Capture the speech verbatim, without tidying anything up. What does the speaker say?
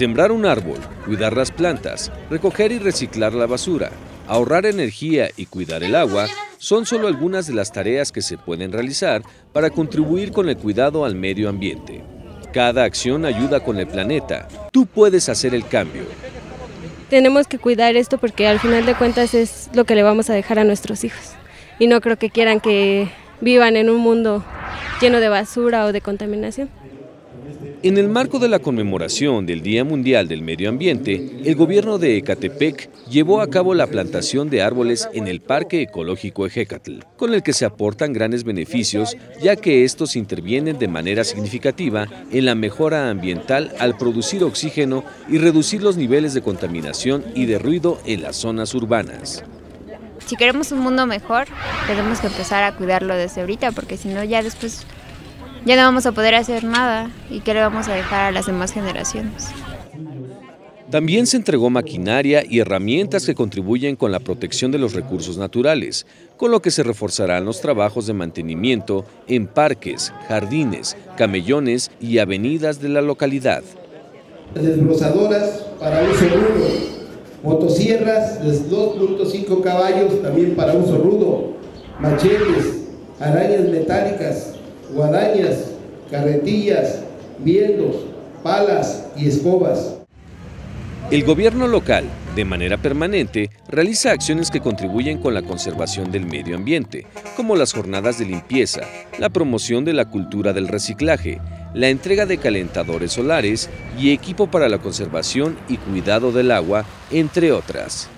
Sembrar un árbol, cuidar las plantas, recoger y reciclar la basura, ahorrar energía y cuidar el agua son solo algunas de las tareas que se pueden realizar para contribuir con el cuidado al medio ambiente. Cada acción ayuda con el planeta. Tú puedes hacer el cambio. Tenemos que cuidar esto porque al final de cuentas es lo que le vamos a dejar a nuestros hijos. Y no creo que quieran que vivan en un mundo lleno de basura o de contaminación. En el marco de la conmemoración del Día Mundial del Medio Ambiente, el gobierno de Ecatepec llevó a cabo la plantación de árboles en el Parque Ecológico Ehécatl, con el que se aportan grandes beneficios, ya que estos intervienen de manera significativa en la mejora ambiental al producir oxígeno y reducir los niveles de contaminación y de ruido en las zonas urbanas. Si queremos un mundo mejor, tenemos que empezar a cuidarlo desde ahorita, porque si no ya después ya no vamos a poder hacer nada. ¿Y qué le vamos a dejar a las demás generaciones? También se entregó maquinaria y herramientas que contribuyen con la protección de los recursos naturales, con lo que se reforzarán los trabajos de mantenimiento en parques, jardines, camellones y avenidas de la localidad. Desbrozadoras para uso rudo, motosierras de dos punto cinco caballos también para uso rudo, machetes, arañas metálicas, guadañas, carretillas, vientos, palas y escobas. El gobierno local, de manera permanente, realiza acciones que contribuyen con la conservación del medio ambiente, como las jornadas de limpieza, la promoción de la cultura del reciclaje, la entrega de calentadores solares y equipo para la conservación y cuidado del agua, entre otras.